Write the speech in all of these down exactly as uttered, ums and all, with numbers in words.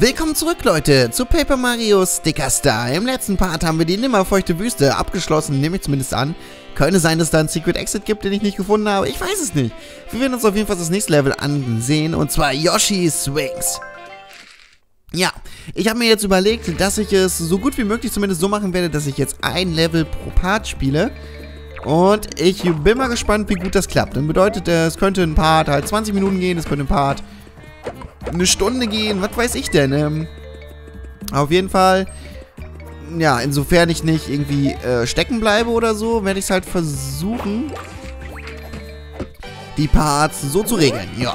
Willkommen zurück, Leute, zu Paper Mario Sticker Star. Im letzten Part haben wir die Nimmerfeuchte Wüste abgeschlossen, nehme ich zumindest an. Könnte sein, dass es da einen Secret Exit gibt, den ich nicht gefunden habe. Ich weiß es nicht. Wir werden uns auf jeden Fall das nächste Level ansehen, und zwar Yoshi Sphinx. Ja, ich habe mir jetzt überlegt, dass ich es so gut wie möglich zumindest so machen werde, dass ich jetzt ein Level pro Part spiele. Und ich bin mal gespannt, wie gut das klappt. Dann bedeutet, es könnte ein Part halt zwanzig Minuten gehen, es könnte ein Part eine Stunde gehen, was weiß ich denn. Ähm, auf jeden Fall, ja, insofern ich nicht irgendwie äh, stecken bleibe oder so, werde ich es halt versuchen, die Parts so zu regeln, ja.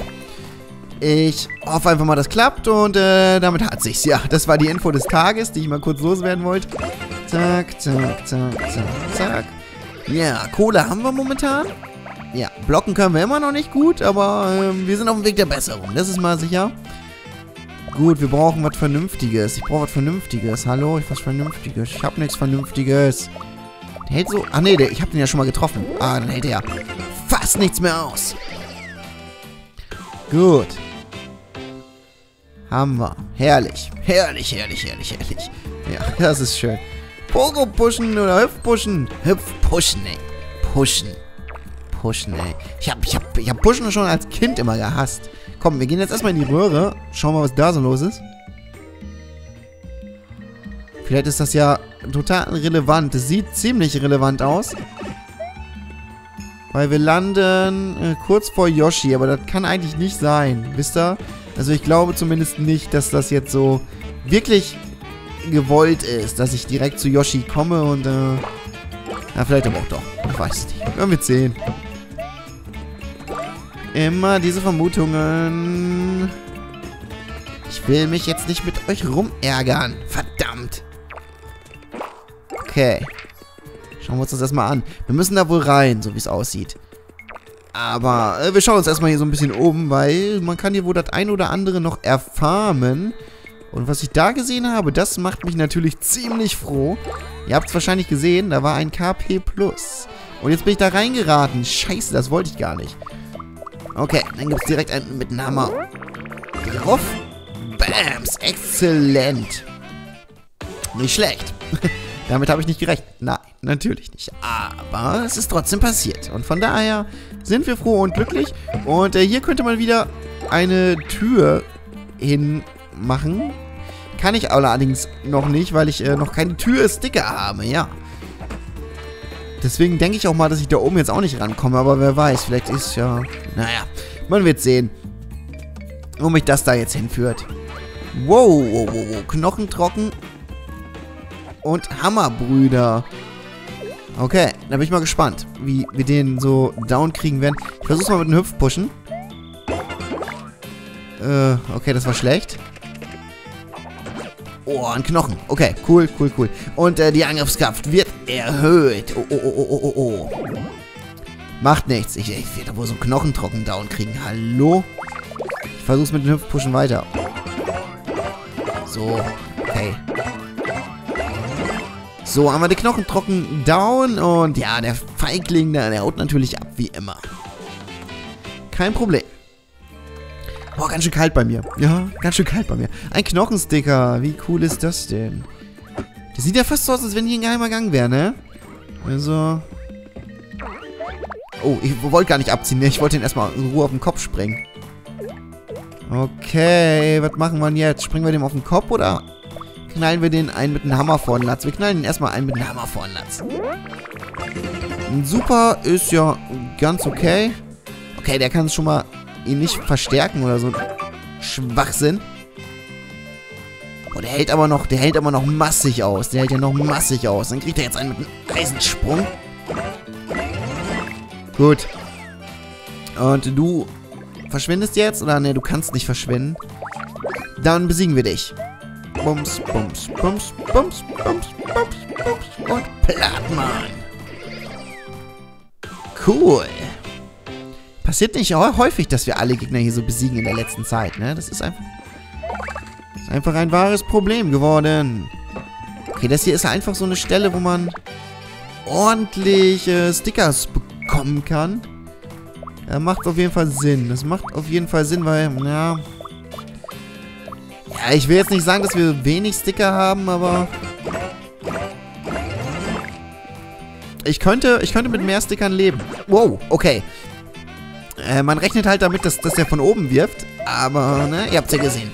Ich hoffe einfach mal, das klappt, und äh, damit hat sich's. Ja, das war die Info des Tages, die ich mal kurz loswerden wollte. Zack, zack, zack, zack, zack. Ja, Kohle haben wir momentan. Ja, blocken können wir immer noch nicht gut, aber ähm, wir sind auf dem Weg der Besserung. Das ist mal sicher. Gut, wir brauchen was Vernünftiges. Ich brauche was Vernünftiges. Hallo, ich was Vernünftiges. Ich habe nichts Vernünftiges. Der hält so... Ah, nee, der, ich habe den ja schon mal getroffen. Ah, dann hält er fast nichts mehr aus. Gut. Haben wir. Herrlich. Herrlich, herrlich, herrlich, herrlich. Ja, das ist schön. Pogo pushen oder Hüpf pushen. Hüpf pushen, ey. Pushen. Pushen, ey. Ich hab, ich hab, ich hab Pushen schon als Kind immer gehasst. Komm, wir gehen jetzt erstmal in die Röhre. Schauen mal, was da so los ist. Vielleicht ist das ja total relevant. Es sieht ziemlich relevant aus. Weil wir landen äh, kurz vor Yoshi. Aber das kann eigentlich nicht sein. Wisst ihr? Also ich glaube zumindest nicht, dass das jetzt so wirklich gewollt ist. Dass ich direkt zu Yoshi komme und... Äh, ja, vielleicht aber auch doch. Ich weiß nicht. Hören wir sehen. Immer diese Vermutungen. Ich will mich jetzt nicht mit euch rumärgern. Verdammt. Okay. Schauen wir uns das erstmal an. Wir müssen da wohl rein, so wie es aussieht. Aber äh, wir schauen uns erstmal hier so ein bisschen um, weil man kann hier wohl das ein oder andere noch erfarmen. Und was ich da gesehen habe, das macht mich natürlich ziemlich froh. Ihr habt es wahrscheinlich gesehen, da war ein K P plus. Und jetzt bin ich da reingeraten. Scheiße, das wollte ich gar nicht. Okay, dann gibt es direkt einen mit einem Hammer drauf. Bams, exzellent. Nicht schlecht. Damit habe ich nicht gerechnet. Nein, natürlich nicht. Aber es ist trotzdem passiert. Und von daher sind wir froh und glücklich. Und äh, hier könnte man wieder eine Tür hin machen. Kann ich allerdings noch nicht, weil ich äh, noch keine Tür-Sticker habe, ja. Deswegen denke ich auch mal, dass ich da oben jetzt auch nicht rankomme, aber wer weiß, vielleicht ist ja... Naja, man wird sehen, wo mich das da jetzt hinführt. Wow, wow, wow, wow. Knochen trocken und Hammerbrüder. Okay, da bin ich mal gespannt, wie wir den so down kriegen werden. Ich versuch's mal mit einem Hüpfpushen. Äh, okay, das war schlecht. Oh, ein Knochen. Okay, cool, cool, cool. Und äh, die Angriffskraft wird erhöht. Oh, oh, oh, oh, oh, oh. Macht nichts. Ich, ich werde wohl so einen Knochentrocken down kriegen. Hallo? Ich versuch's mit den Hüpfpushen weiter. So, okay. So, haben wir den Knochentrocken down. Und ja, der Feigling, der, der haut natürlich ab, wie immer. Kein Problem. Boah, ganz schön kalt bei mir. Ja, ganz schön kalt bei mir. Ein Knochensticker. Wie cool ist das denn? Das sieht ja fast so aus, als wenn hier ein geheimer Gang wäre, ne? Also... Oh, ich wollte gar nicht abziehen. Ne? Ich wollte ihn erstmal in Ruhe auf den Kopf springen. Okay, was machen wir denn jetzt? Springen wir dem auf den Kopf oder knallen wir den einen mit einem Hammer vor den Latz? Wir knallen den erstmal einen mit einem Hammer vor den Latz. Super, ist ja ganz okay. Okay, der kann es schon mal... ihn nicht verstärken oder so. Schwachsinn. Oh, der hält aber noch, der hält aber noch massig aus. Der hält ja noch massig aus. Dann kriegt er jetzt einen mit einem Eisensprung. Gut. Und du verschwindest jetzt? Oder ne, du kannst nicht verschwinden. Dann besiegen wir dich. Bums, bums, bums, bums, bums, bums, bums. Und Plattmann. Cool. Passiert nicht häufig, dass wir alle Gegner hier so besiegen in der letzten Zeit, ne? Das ist einfach, das ist einfach ein wahres Problem geworden. Okay, das hier ist einfach so eine Stelle, wo man ordentlich äh, Stickers bekommen kann. Das macht auf jeden Fall Sinn. Das macht auf jeden Fall Sinn, weil, ja... Ich will jetzt nicht sagen, dass wir wenig Sticker haben, aber... Ich könnte, ich könnte mit mehr Stickern leben. Wow, okay. Äh, man rechnet halt damit, dass, dass er von oben wirft. Aber, ne, ihr habt es ja gesehen.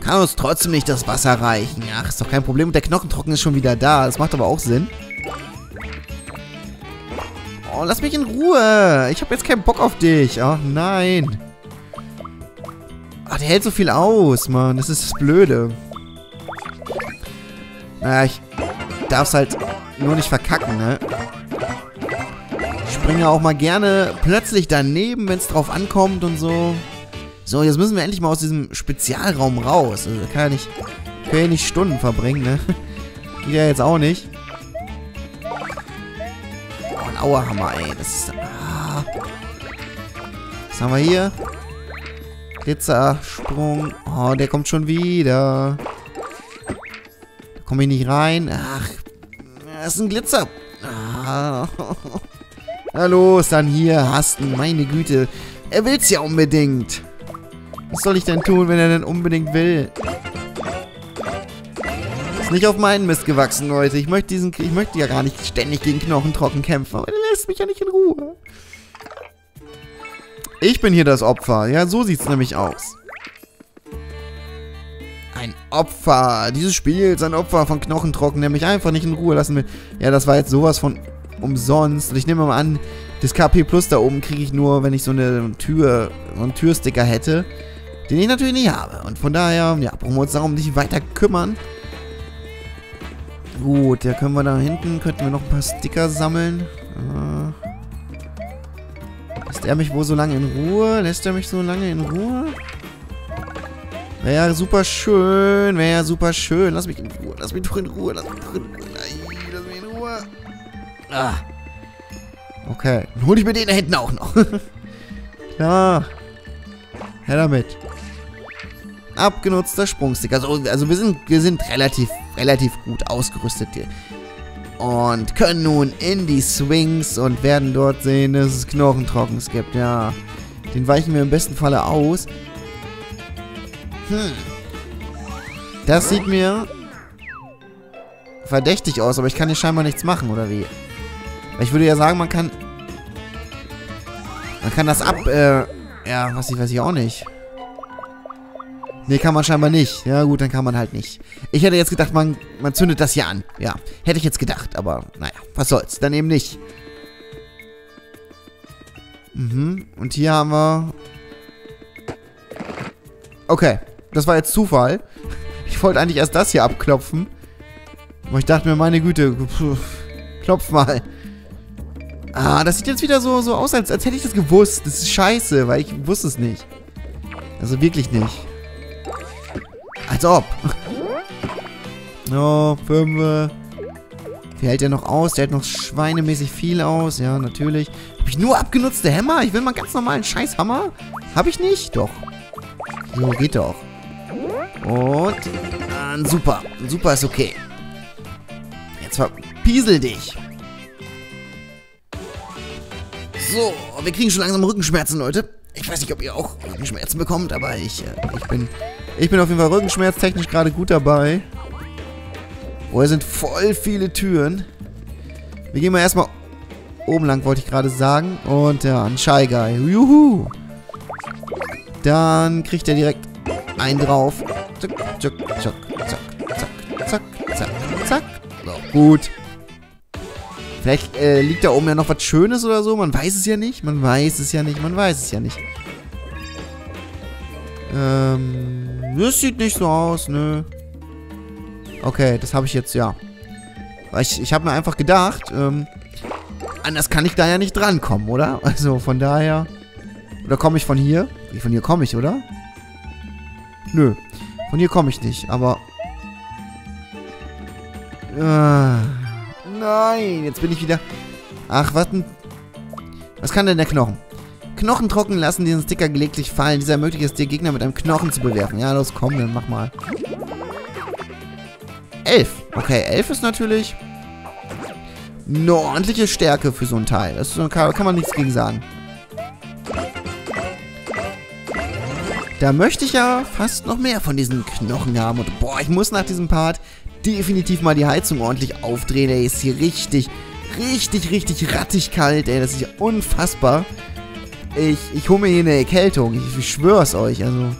Kann uns trotzdem nicht das Wasser reichen. Ach, ist doch kein Problem. Und der Knochentrocken ist schon wieder da. Das macht aber auch Sinn. Oh, lass mich in Ruhe. Ich habe jetzt keinen Bock auf dich. Ach, nein. Ach, der hält so viel aus, Mann. Das ist das Blöde. Naja, ich darf's halt nur nicht verkacken, ne? Ich springe auch mal gerne plötzlich daneben, wenn es drauf ankommt und so. So, jetzt müssen wir endlich mal aus diesem Spezialraum raus. Also, kann ja nicht, kann ja nicht Stunden verbringen, ne? Geht ja jetzt auch nicht. Oh, ein Auerhammer, ey. Das ist... Ah. Was haben wir hier? Glitzersprung. Oh, der kommt schon wieder. Da komme ich nicht rein. Ach, das ist ein Glitzer. Ah. Na los, dann hier, hasten. Meine Güte. Er will's ja unbedingt. Was soll ich denn tun, wenn er denn unbedingt will? Ist nicht auf meinen Mist gewachsen, Leute. Ich möchte, diesen, ich möchte ja gar nicht ständig gegen Knochentrocken kämpfen. Aber der lässt mich ja nicht in Ruhe. Ich bin hier das Opfer. Ja, so sieht's nämlich aus. Ein Opfer. Dieses Spiel ist ein Opfer von Knochentrocken, der mich einfach nicht in Ruhe lassen will. Ja, das war jetzt sowas von umsonst. Und ich nehme mal an, das K P Plus da oben kriege ich nur, wenn ich so eine Tür, so einen Türsticker hätte, den ich natürlich nicht habe. Und von daher, ja, brauchen wir uns darum nicht weiter kümmern. Gut, da können wir da hinten, könnten wir noch ein paar Sticker sammeln. Äh... Lässt er mich wohl so lange in Ruhe? Lässt er mich so lange in Ruhe? Wäre ja super schön, wäre ja super schön. Lass mich in Ruhe, lass mich doch in Ruhe, lass mich doch in Ruhe. Nein, lass mich in Ruhe. Ah. Okay, dann hol ich mir den da hinten auch noch. Klar. Her damit. Abgenutzter Sprungstick. Also, also wir sind, wir sind relativ, relativ gut ausgerüstet hier. Und können nun in die Swings und werden dort sehen, dass es Knochentrockens gibt. Ja, den weichen wir im besten Falle aus. Hm. Das sieht mir verdächtig aus, aber ich kann hier scheinbar nichts machen, oder wie? Weil ich würde ja sagen, man kann... Man kann das ab... Äh, ja, was ich weiß ich auch nicht. Nee, kann man scheinbar nicht. Ja gut, dann kann man halt nicht. Ich hätte jetzt gedacht, man, man zündet das hier an. Ja, hätte ich jetzt gedacht, aber naja, was soll's. Dann eben nicht. Mhm, und hier haben wir... Okay, das war jetzt Zufall. Ich wollte eigentlich erst das hier abklopfen. Aber ich dachte mir, meine Güte, pf, klopf mal. Ah, das sieht jetzt wieder so, so aus, als, als hätte ich das gewusst. Das ist scheiße, weil ich wusste es nicht. Also wirklich nicht. Als ob. No, fünf. Wie hält der noch aus? Der hält noch schweinemäßig viel aus. Ja, natürlich. Hab ich nur abgenutzte Hämmer? Ich will mal einen ganz normalen Scheißhammer. Hab ich nicht? Doch. So, geht doch. Und ein Super. Ein Super ist okay. Jetzt verpiesel dich. So, wir kriegen schon langsam Rückenschmerzen, Leute. Ich weiß nicht, ob ihr auch Rückenschmerzen bekommt, aber ich, ich bin... Ich bin auf jeden Fall rückenschmerztechnisch gerade gut dabei. Oh, hier sind voll viele Türen. Wir gehen mal erstmal oben lang, wollte ich gerade sagen. Und ja, ein Shy Guy. Juhu! Dann kriegt er direkt einen drauf. Zack, zack, zack, zack, zack, zack, zack, zack. So, gut. Vielleicht äh, liegt da oben ja noch was Schönes oder so. Man weiß es ja nicht. Man weiß es ja nicht. Man weiß es ja nicht. Ähm... Das sieht nicht so aus, nö. Okay, das habe ich jetzt, ja. Ich, ich habe mir einfach gedacht, ähm, anders kann ich da ja nicht drankommen, oder? Also von daher... Oder komme ich von hier? Von hier komme ich, oder? Nö. Von hier komme ich nicht, aber... Äh, nein, jetzt bin ich wieder... Ach, was denn? Was kann denn der Knochen? Knochen trocken lassen, diesen Sticker gelegentlich fallen. Dieser ermöglicht es dir, Gegner mit einem Knochen zu bewerfen. Ja, los, komm, dann mach mal. Elf. Okay, elf ist natürlich eine ordentliche Stärke für so ein Teil. Das ist so ein, kann man nichts gegen sagen. Da möchte ich ja fast noch mehr von diesen Knochen haben. Und boah, ich muss nach diesem Part definitiv mal die Heizung ordentlich aufdrehen. Ey, ist hier richtig, richtig, richtig rattig kalt. Ey, das ist ja unfassbar. Ich, ich hole mir hier eine Erkältung. Ich, ich schwör's euch, also.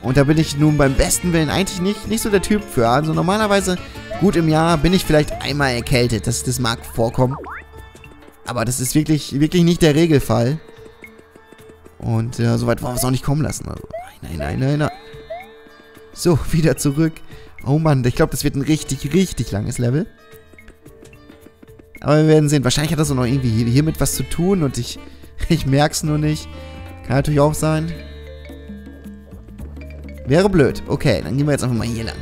Und da bin ich nun beim besten Willen eigentlich nicht, nicht so der Typ für. Also normalerweise, gut im Jahr, bin ich vielleicht einmal erkältet. Das, das mag vorkommen. Aber das ist wirklich, wirklich nicht der Regelfall. Und äh, soweit wollen wir es auch nicht kommen lassen. Also, nein, nein, nein, nein, nein. So, wieder zurück. Oh Mann, ich glaube, das wird ein richtig, richtig langes Level. Aber wir werden sehen. Wahrscheinlich hat das auch noch irgendwie hiermit was zu tun und ich, ich merke es nur nicht. Kann natürlich auch sein. Wäre blöd. Okay, dann gehen wir jetzt einfach mal hier lang.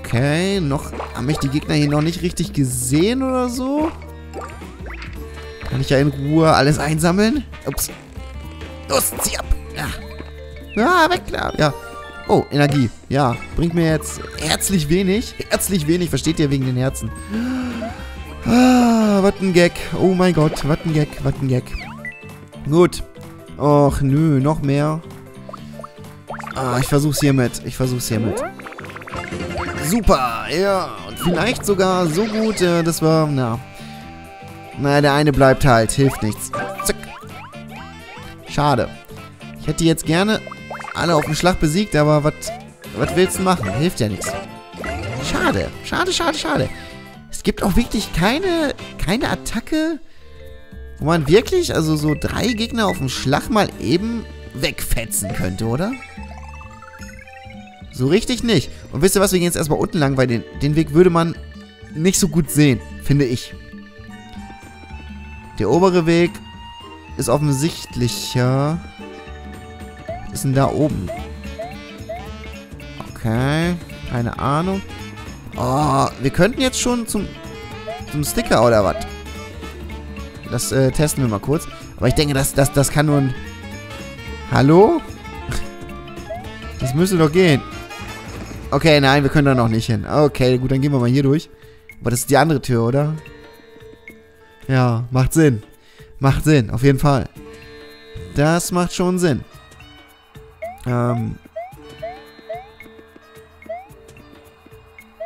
Okay, noch haben mich die Gegner hier noch nicht richtig gesehen oder so. Kann ich ja in Ruhe alles einsammeln? Ups. Los, zieh ab. Ja, ja weg da. Ja. Oh, Energie. Ja, bringt mir jetzt herzlich wenig. Herzlich wenig, versteht ihr, wegen den Herzen. Ah, was ein Gag. Oh mein Gott, was ein Gag, was ein Gag. Gut. Och, nö, noch mehr. Ah, ich versuch's hiermit. Ich versuch's hiermit. Super, ja. Und vielleicht sogar so gut, dass wir, na... Na, der eine bleibt halt. Hilft nichts. Zack. Schade. Ich hätte jetzt gerne alle auf dem Schlag besiegt, aber was willst du machen? Hilft ja nichts. Schade. Schade, schade, schade. Es gibt auch wirklich keine, keine Attacke, wo man wirklich, also so drei Gegner auf dem Schlag mal eben wegfetzen könnte, oder? So richtig nicht. Und wisst ihr was, wir gehen jetzt erstmal unten lang, weil den, den Weg würde man nicht so gut sehen, finde ich. Der obere Weg ist offensichtlicher. Was ist denn da oben? Okay, keine Ahnung. Oh, wir könnten jetzt schon zum, zum Sticker oder was? Das äh, testen wir mal kurz. Aber ich denke, das, das, das kann nur ein... Hallo? Das müsste doch gehen. Okay, nein, wir können da noch nicht hin. Okay, gut, dann gehen wir mal hier durch. Aber das ist die andere Tür, oder? Ja, macht Sinn. Macht Sinn, auf jeden Fall. Das macht schon Sinn. Ähm.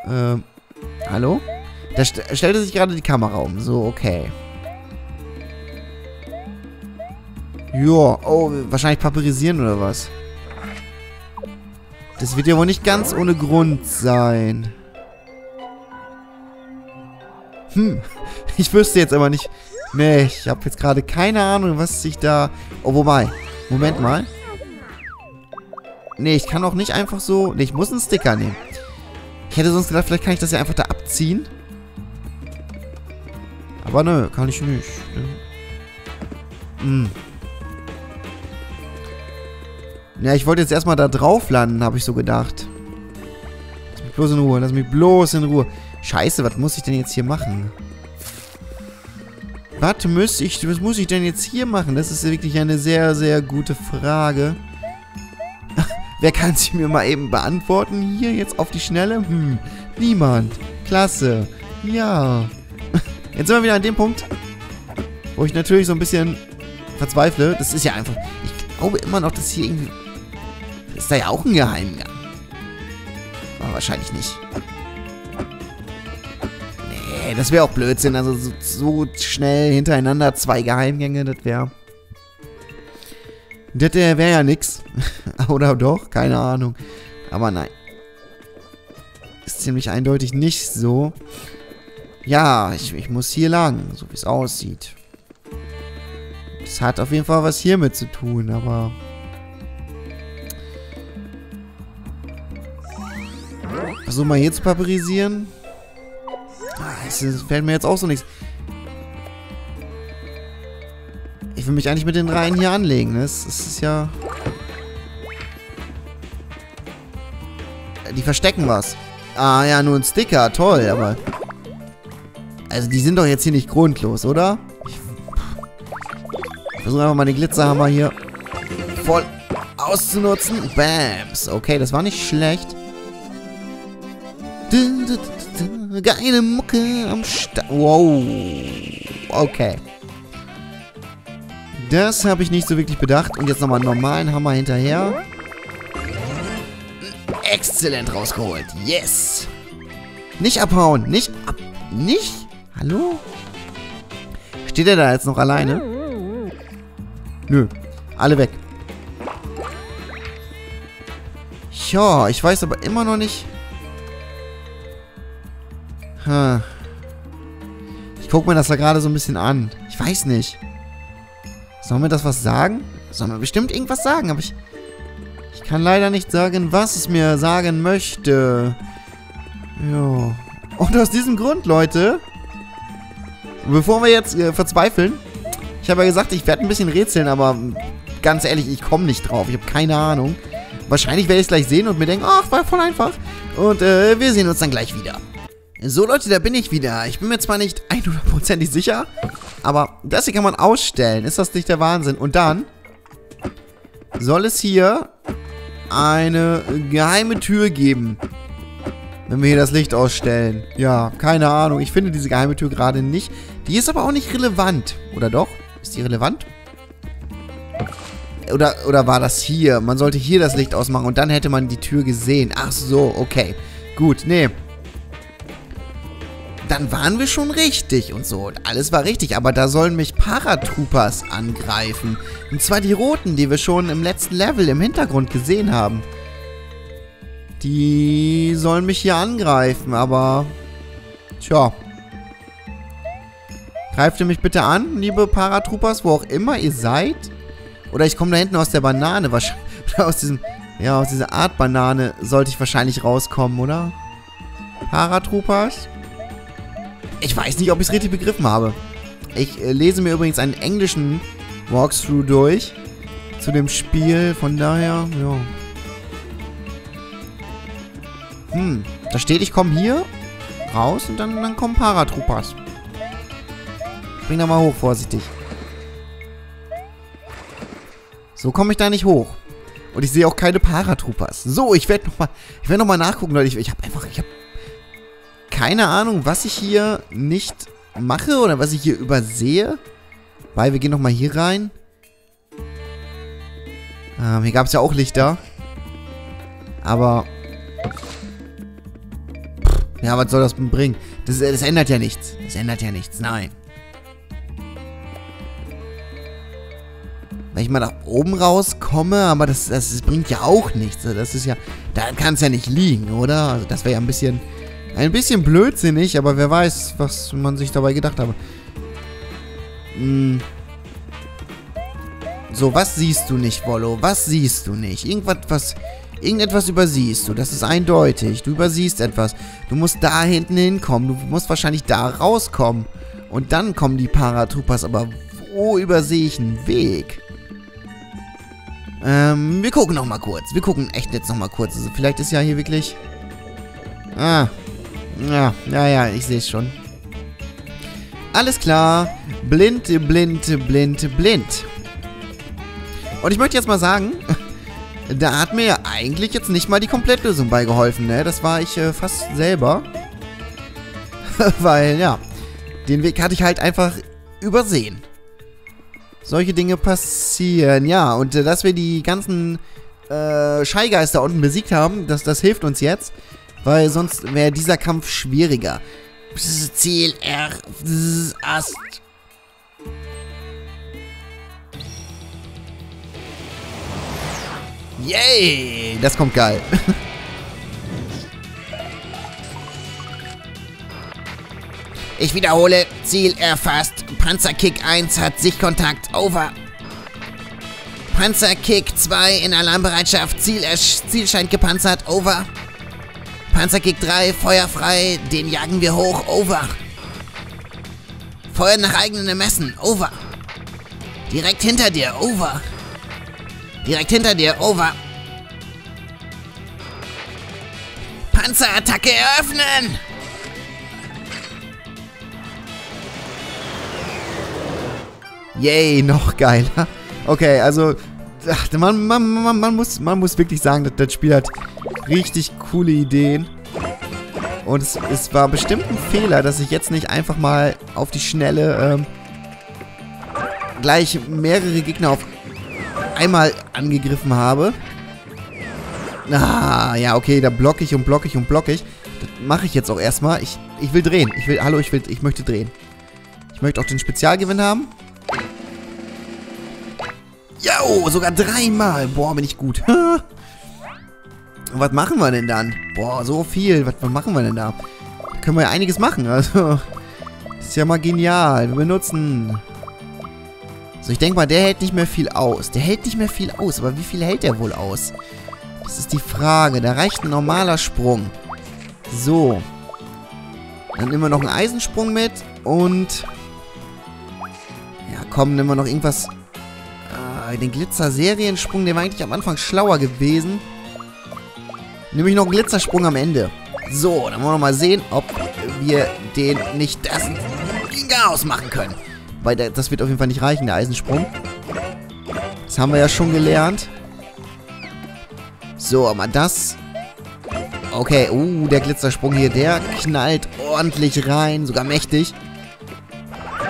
Ähm. Hallo? Da st stellte sich gerade die Kamera um. So, okay. Joa, oh, wahrscheinlich paperisieren oder was? Das wird ja wohl nicht ganz ohne Grund sein. Hm. Ich wüsste jetzt aber nicht... Nee, ich habe jetzt gerade keine Ahnung, was sich da... Oh, wobei. Moment mal. Nee, ich kann auch nicht einfach so... Nee, ich muss einen Sticker nehmen. Ich hätte sonst gedacht, vielleicht kann ich das ja einfach da abziehen. Aber nö, kann ich nicht. Hm. Ja, ich wollte jetzt erstmal da drauf landen, habe ich so gedacht. Lass mich bloß in Ruhe, lass mich bloß in Ruhe. Scheiße, was muss ich denn jetzt hier machen? Was muss ich, was muss ich denn jetzt hier machen? Das ist wirklich eine sehr, sehr gute Frage. Wer kann sie mir mal eben beantworten? Hier jetzt auf die Schnelle? Hm, niemand. Klasse. Ja. Jetzt sind wir wieder an dem Punkt, wo ich natürlich so ein bisschen verzweifle. Das ist ja einfach... Ich glaube immer noch, dass hier irgendwie... Das ist da ja auch ein Geheimgang. Aber wahrscheinlich nicht. Nee, das wäre auch Blödsinn. Also so, so schnell hintereinander zwei Geheimgänge, das wäre... Das wäre ja nix. Oder doch? Keine Ahnung. Aber nein. Ist ziemlich eindeutig nicht so. Ja, ich, ich muss hier lang, so wie es aussieht. Das hat auf jeden Fall was hiermit zu tun, aber... Versuch mal hier zu paperisieren. Das fällt mir jetzt auch so nichts. Ich will mich eigentlich mit den Reihen hier anlegen, ne? Das ist ja... Die verstecken was. Ah ja, nur ein Sticker, toll, aber... Also die sind doch jetzt hier nicht grundlos, oder? Ich versuche einfach mal den Glitzerhammer hier voll auszunutzen. Bams. Okay, das war nicht schlecht. Geile Mucke am Start. Wow. Okay. Das habe ich nicht so wirklich bedacht. Und jetzt nochmal einen normalen Hammer hinterher. Exzellent rausgeholt. Yes. Nicht abhauen. Nicht ab... Nicht? Hallo? Steht er da jetzt noch alleine? Nö. Alle weg. Ja, ich weiß aber immer noch nicht... Hm. Ich guck mir das da gerade so ein bisschen an. Ich weiß nicht. Soll mir das was sagen? Soll mir bestimmt irgendwas sagen, aber ich... Ich kann leider nicht sagen, was es mir sagen möchte. Jo. Und aus diesem Grund, Leute... Bevor wir jetzt äh, verzweifeln... Ich habe ja gesagt, ich werde ein bisschen rätseln, aber... Ganz ehrlich, ich komme nicht drauf. Ich habe keine Ahnung. Wahrscheinlich werde ich es gleich sehen und mir denken, ach, war voll einfach. Und äh, wir sehen uns dann gleich wieder. So, Leute, da bin ich wieder. Ich bin mir zwar nicht hundertprozentig sicher, aber das hier kann man ausstellen. Ist das nicht der Wahnsinn? Und dann soll es hier eine geheime Tür geben, wenn wir hier das Licht ausstellen. Ja, keine Ahnung. Ich finde diese geheime Tür gerade nicht. Die ist aber auch nicht relevant. Oder doch? Ist die relevant? Oder, oder war das hier? Man sollte hier das Licht ausmachen und dann hätte man die Tür gesehen. Ach so, okay. Gut, nee. Dann waren wir schon richtig und so. Und alles war richtig, aber da sollen mich Paratroopers angreifen. Und zwar die Roten, die wir schon im letzten Level im Hintergrund gesehen haben. Die sollen mich hier angreifen, aber... Tja. Greift ihr mich bitte an, liebe Paratroopers, wo auch immer ihr seid? Oder ich komme da hinten aus der Banane, wahrscheinlich... Oder aus diesem... Ja, aus dieser Art Banane sollte ich wahrscheinlich rauskommen, oder? Paratroopers? Ich weiß nicht, ob ich es richtig begriffen habe. Ich äh, lese mir übrigens einen englischen Walkthrough durch zu dem Spiel, von daher, ja. Hm, da steht, ich komme hier raus und dann, dann kommen Paratroopers. Spring da mal hoch, vorsichtig. So komme ich da nicht hoch. Und ich sehe auch keine Paratroopers. So, ich werde nochmal ich werde noch mal nachgucken, Leute. Ich, ich habe einfach... Ich hab keine Ahnung, was ich hier nicht mache oder was ich hier übersehe. Weil, wir gehen nochmal hier rein. Ähm, hier gab es ja auch Lichter. Aber... Pff, ja, was soll das bringen? Das, das ändert ja nichts. Das ändert ja nichts, nein. Wenn ich mal nach oben rauskomme, aber das, das, das bringt ja auch nichts. Das ist ja... Da kann es ja nicht liegen, oder? Also das wäre ja ein bisschen... Ein bisschen blödsinnig, aber wer weiß, was man sich dabei gedacht habe. Hm. So, was siehst du nicht, Wollo? Was siehst du nicht? Irgendwas, was, irgendetwas übersiehst du. Das ist eindeutig. Du übersiehst etwas. Du musst da hinten hinkommen. Du musst wahrscheinlich da rauskommen. Und dann kommen die Paratroopers. Aber wo übersehe ich einen Weg? Ähm, wir gucken nochmal kurz. Wir gucken echt jetzt nochmal kurz. Also, vielleicht ist ja hier wirklich... Ah... Ja, ja, ja, ich sehe es schon. Alles klar. Blind, blind, blind, blind. Und ich möchte jetzt mal sagen, da hat mir ja eigentlich jetzt nicht mal die Komplettlösung beigeholfen, ne? Das war ich äh, fast selber. Weil, ja, den Weg hatte ich halt einfach übersehen. Solche Dinge passieren, ja. Und äh, dass wir die ganzen äh, Scheigeister unten besiegt haben, das, das hilft uns jetzt. Weil sonst wäre dieser Kampf schwieriger. Ziel R. Ast. Yay! Das kommt geil. Ich wiederhole. Ziel erfasst. Panzerkick eins hat Sichtkontakt. Over. Panzerkick zwei in Alarmbereitschaft. Ziel, Ziel scheint gepanzert. Over. Panzerkick drei, feuerfrei, den jagen wir hoch, over. Feuer nach eigenen Ermessen, over. Direkt hinter dir, over. Direkt hinter dir, over. Panzerattacke eröffnen! Yay, noch geiler. Okay, also... Ach, man, man, man, man, muss, man muss wirklich sagen, das, das Spiel hat richtig coole Ideen. Und es, es war bestimmt ein Fehler, dass ich jetzt nicht einfach mal auf die Schnelle ähm, gleich mehrere Gegner auf einmal angegriffen habe. Ah, ja, okay, da blocke ich und blocke ich und blocke ich. Das mache ich jetzt auch erstmal. Ich, ich will drehen. Ich will, hallo, ich will, ich möchte drehen. Ich möchte auch den Spezialgewinn haben. Jo, sogar dreimal. Boah, bin ich gut. Und was machen wir denn dann? Boah, so viel. Was, was machen wir denn da? Da können wir ja einiges machen. Also, das ist ja mal genial. Wir benutzen... So, ich denke mal, der hält nicht mehr viel aus. Der hält nicht mehr viel aus. Aber wie viel hält der wohl aus? Das ist die Frage. Da reicht ein normaler Sprung. So. Dann nehmen wir noch einen Eisensprung mit. Und... Ja, komm, nehmen wir noch irgendwas... Äh, den Glitzer-Seriensprung, der war eigentlich am Anfang schlauer gewesen. Nehme ich noch einen Glitzersprung am Ende. So, dann wollen wir mal sehen, ob wir den nicht das Chaos machen können. Weil das wird auf jeden Fall nicht reichen, der Eisensprung. Das haben wir ja schon gelernt. So, aber das... Okay, uh, der Glitzersprung hier, der knallt ordentlich rein, sogar mächtig.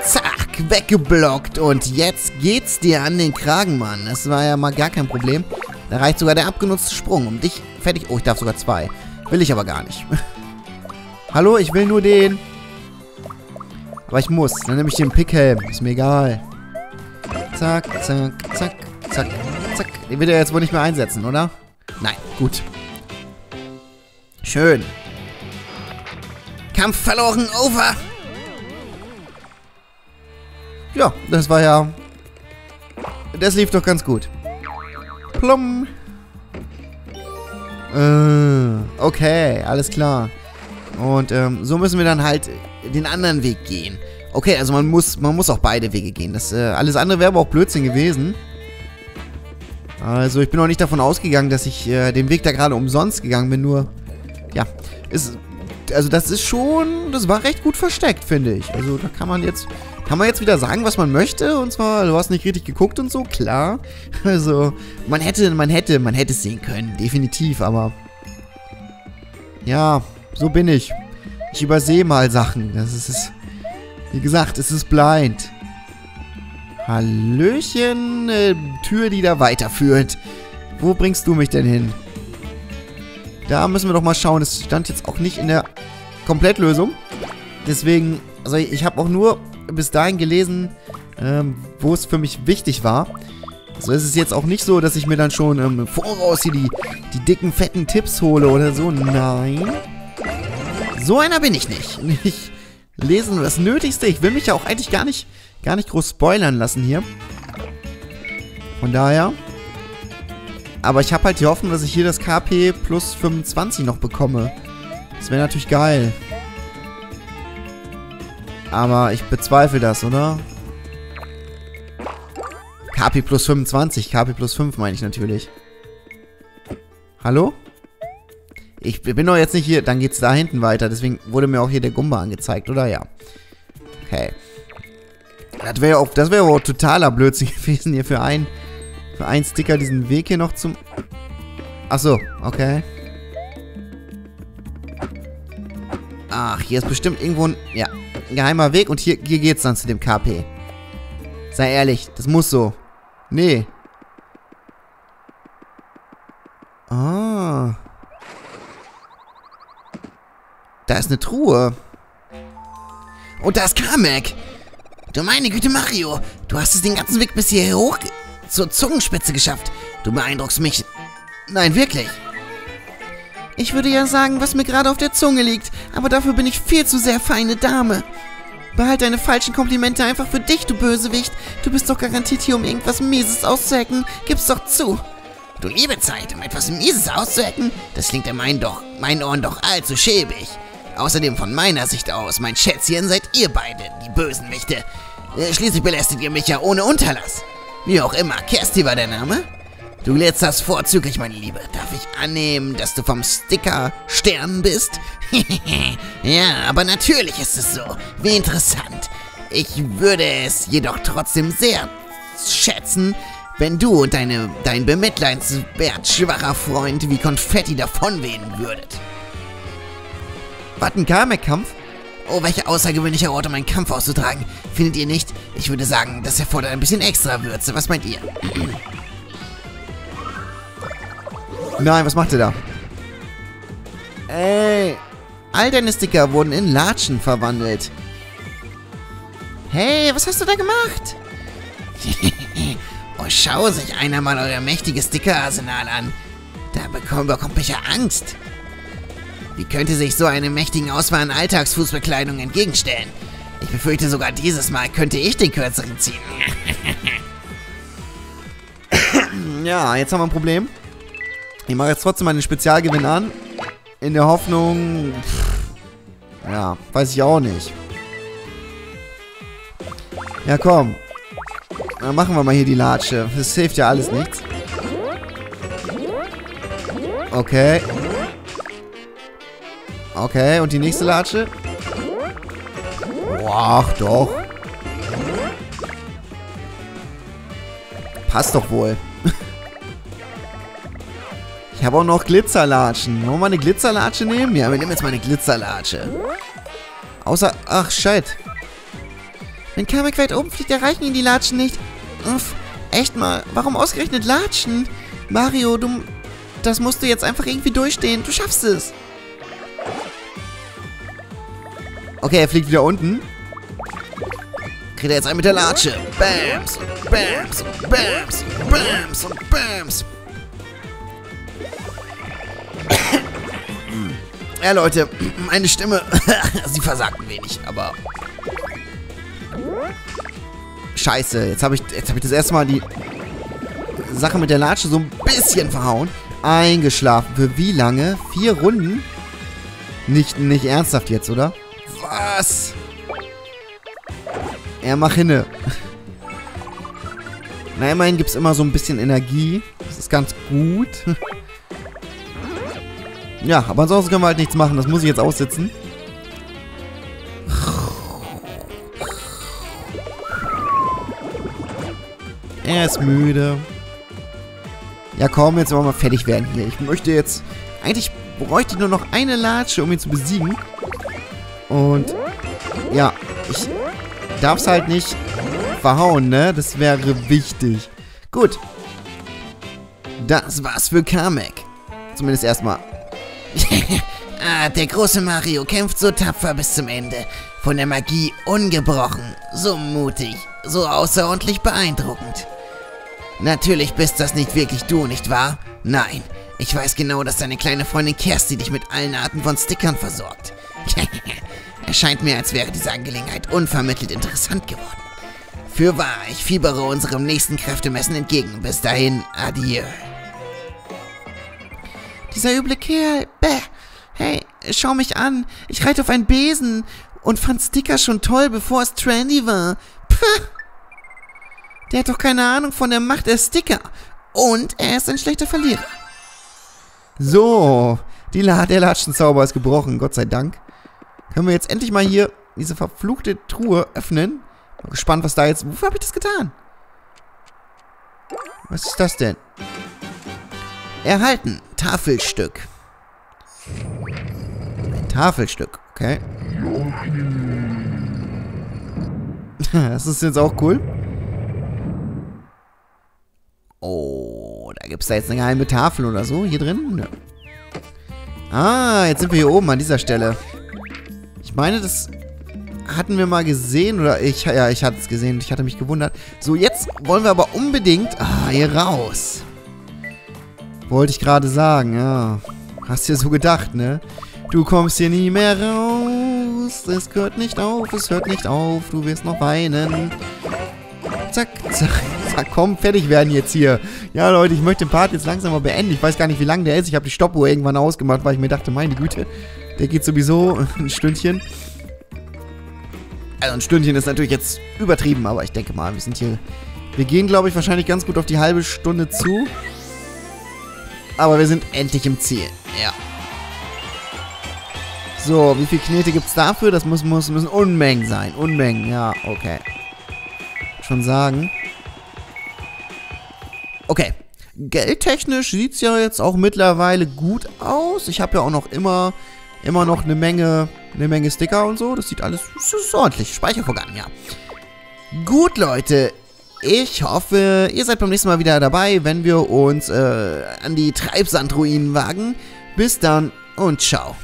Zack, weggeblockt. Und jetzt geht's dir an den Kragen, Mann. Das war ja mal gar kein Problem. Da reicht sogar der abgenutzte Sprung, um dich fertig... Oh, ich darf sogar zwei. Will ich aber gar nicht. Hallo, ich will nur den... Aber ich muss. Dann nehme ich den Pickhelm. Ist mir egal. Zack, zack, zack, zack, zack. Den wird er jetzt wohl nicht mehr einsetzen, oder? Nein, gut. Schön. Kampf verloren, over. Ja, das war ja... Das lief doch ganz gut. Plumm. Äh, okay, alles klar. Und ähm, so müssen wir dann halt den anderen Weg gehen. Okay, also man muss, man muss auch beide Wege gehen. Das äh, alles andere wäre aber auch Blödsinn gewesen. Also ich bin auch nicht davon ausgegangen, dass ich äh, den Weg da gerade umsonst gegangen bin. Nur, ja, ist, also das ist schon, das war recht gut versteckt, finde ich. Also da kann man jetzt, kann man jetzt wieder sagen, was man möchte. Und zwar, du hast nicht richtig geguckt und so, klar. Also man hätte, man hätte, man hätte es sehen können, definitiv. Aber ja, so bin ich. Ich übersehe mal Sachen. Das ist, wie gesagt, es ist blind. Hallöchen, äh, Tür, die da weiterführt. Wo bringst du mich denn hin? Da müssen wir doch mal schauen. Das stand jetzt auch nicht in der Komplettlösung. Deswegen, also ich habe auch nur bis dahin gelesen, ähm, wo es für mich wichtig war. Also es ist jetzt auch nicht so, dass ich mir dann schon ähm, im Voraus hier die, die dicken, fetten Tipps hole oder so. Nein. So einer bin ich nicht. Ich lese nur das Nötigste. Ich will mich ja auch eigentlich gar nicht... Gar nicht groß spoilern lassen hier. Von daher. Aber ich habe halt die Hoffnung, dass ich hier das K P plus fünfundzwanzig noch bekomme. Das wäre natürlich geil. Aber ich bezweifle das, oder? K P plus fünfundzwanzig. K P plus fünf meine ich natürlich. Hallo? Ich bin doch jetzt nicht hier. Dann geht's da hinten weiter. Deswegen wurde mir auch hier der Gumba angezeigt, oder? Ja. Okay. Das wäre auch, das wäre auch totaler Blödsinn gewesen, hier für einen für einen Sticker diesen Weg hier noch zum... Achso, okay. Ach, hier ist bestimmt irgendwo ein... Ja, ein geheimer Weg und hier, hier geht's dann zu dem K P. Sei ehrlich, das muss so. Nee. Ah. Da ist eine Truhe. Und da ist Kamek. Du meine Güte, Mario, du hast es den ganzen Weg bis hier hoch zur Zungenspitze geschafft. Du beeindruckst mich. Nein, wirklich. Ich würde ja sagen, was mir gerade auf der Zunge liegt, aber dafür bin ich viel zu sehr feine Dame. Behalte deine falschen Komplimente einfach für dich, du Bösewicht. Du bist doch garantiert hier, um irgendwas Mieses auszuhacken. Gib's doch zu. Du liebe Zeit, um etwas Mieses auszuhacken, das klingt in meinen, doch, meinen Ohren doch allzu schäbig. Außerdem von meiner Sicht aus, mein Schätzchen, seid ihr beide die bösen Wichte. Schließlich belästigt ihr mich ja ohne Unterlass. Wie auch immer, Kersti war der Name. Du glitzerst vorzüglich, meine Liebe. Darf ich annehmen, dass du vom Sticker-Stern bist? Ja, aber natürlich ist es so. Wie interessant. Ich würde es jedoch trotzdem sehr schätzen, wenn du und deine, dein bemitleidenswert schwacher Freund wie Konfetti davonwehen würdet. Was, ein Kamek-Kampf? Oh, welche außergewöhnliche Ort, um einen Kampf auszutragen. Findet ihr nicht? Ich würde sagen, das erfordert ein bisschen extra Würze. Was meint ihr? Nein, was macht ihr da? Ey, all deine Sticker wurden in Latschen verwandelt. Hey, was hast du da gemacht? Oh, schau sich einer mal euer mächtiges Sticker-Arsenal an. Da bekommt mich ja Angst. Wie könnte sich so eine mächtigen Auswahl an Alltagsfußbekleidung entgegenstellen? Ich befürchte, sogar dieses Mal könnte ich den Kürzeren ziehen. Ja, jetzt haben wir ein Problem. Ich mache jetzt trotzdem einen Spezialgewinn an. In der Hoffnung... Pff, ja, weiß ich auch nicht. Ja, komm. Dann machen wir mal hier die Latsche. Das hilft ja alles nichts. Okay. Okay, und die nächste Latsche? Boah, ach doch. Passt doch wohl. Ich habe auch noch Glitzerlatschen. Wollen wir eine Glitzerlatsche nehmen? Ja, wir nehmen jetzt mal eine Glitzerlatsche. Außer... Ach, Scheiße. Wenn Kamek weit oben fliegt, erreichen ihn die Latschen nicht. Uff, echt mal. Warum ausgerechnet Latschen? Mario, du... Das musst du jetzt einfach irgendwie durchstehen. Du schaffst es. Okay, er fliegt wieder unten. Kriegt er jetzt einen mit der Latsche. Bams, bams, bams, bams, bams. Ja, Leute, meine Stimme, sie versagt ein wenig, aber... Scheiße, jetzt habe ich, jetzt hab ich das erste Mal die Sache mit der Latsche so ein bisschen verhauen. Eingeschlafen. Für wie lange? Vier Runden? Nicht, nicht ernsthaft jetzt, oder? Was? Ja, mach hinne. Na, immerhin gibt es immer so ein bisschen Energie. Das ist ganz gut. Ja, aber ansonsten können wir halt nichts machen. Das muss ich jetzt aussitzen. Er ist müde. Ja, komm, jetzt wollen wir mal fertig werden hier. Ich möchte jetzt... Eigentlich bräuchte ich nur noch eine Latsche, um ihn zu besiegen. Und... Ja, ich darf es halt nicht verhauen, ne? Das wäre wichtig. Gut. Das war's für Kamek. Zumindest erstmal. Ah, der große Mario kämpft so tapfer bis zum Ende. Von der Magie ungebrochen. So mutig. So außerordentlich beeindruckend. Natürlich bist das nicht wirklich du, nicht wahr? Nein. Ich weiß genau, dass deine kleine Freundin Kersti dich mit allen Arten von Stickern versorgt. Es scheint mir, als wäre diese Angelegenheit unvermittelt interessant geworden. Für wahr, ich fiebere unserem nächsten Kräftemessen entgegen. Bis dahin, adieu. Dieser üble Kerl, bäh. Hey, schau mich an. Ich reite auf einen Besen und fand Sticker schon toll, bevor es trendy war. Puh. Der hat doch keine Ahnung von der Macht der Sticker. Und er ist ein schlechter Verlierer. So, die La der Latschenzauber ist gebrochen, Gott sei Dank. Können wir jetzt endlich mal hier diese verfluchte Truhe öffnen? Bin gespannt, was da jetzt... Wofür habe ich das getan? Was ist das denn? Erhalten. Tafelstück. Ein Tafelstück, okay. Das ist jetzt auch cool. Oh, da gibt es da jetzt eine geheime Tafel oder so. Hier drin? Ne. Ah, jetzt sind wir hier oben an dieser Stelle. Ich meine, das hatten wir mal gesehen. Oder ich, ja, ich hatte es gesehen. Ich hatte mich gewundert. So, jetzt wollen wir aber unbedingt... Ah, hier raus. Wollte ich gerade sagen, ja. Hast dir so gedacht, ne? Du kommst hier nie mehr raus. Es hört nicht auf, es hört nicht auf. Du wirst noch weinen. Zack, zack, zack. Komm, fertig werden jetzt hier. Ja, Leute, ich möchte den Part jetzt langsam mal beenden. Ich weiß gar nicht, wie lang der ist. Ich habe die Stoppuhr irgendwann ausgemacht, weil ich mir dachte, meine Güte, der geht sowieso ein Stündchen. Also ein Stündchen ist natürlich jetzt übertrieben, aber ich denke mal, wir sind hier... Wir gehen, glaube ich, wahrscheinlich ganz gut auf die halbe Stunde zu. Aber wir sind endlich im Ziel. Ja. So, wie viel Knete gibt es dafür? Das muss, muss, müssen Unmengen sein. Unmengen, ja, okay. Schon sagen. Okay. Geldtechnisch sieht es ja jetzt auch mittlerweile gut aus. Ich habe ja auch noch immer immer noch eine Menge, eine Menge Sticker und so. Das sieht alles, das ist ordentlich. Speichervorgang, ja. Gut, Leute. Ich hoffe, ihr seid beim nächsten Mal wieder dabei, wenn wir uns äh, an die Treibsandruinen wagen. Bis dann und ciao.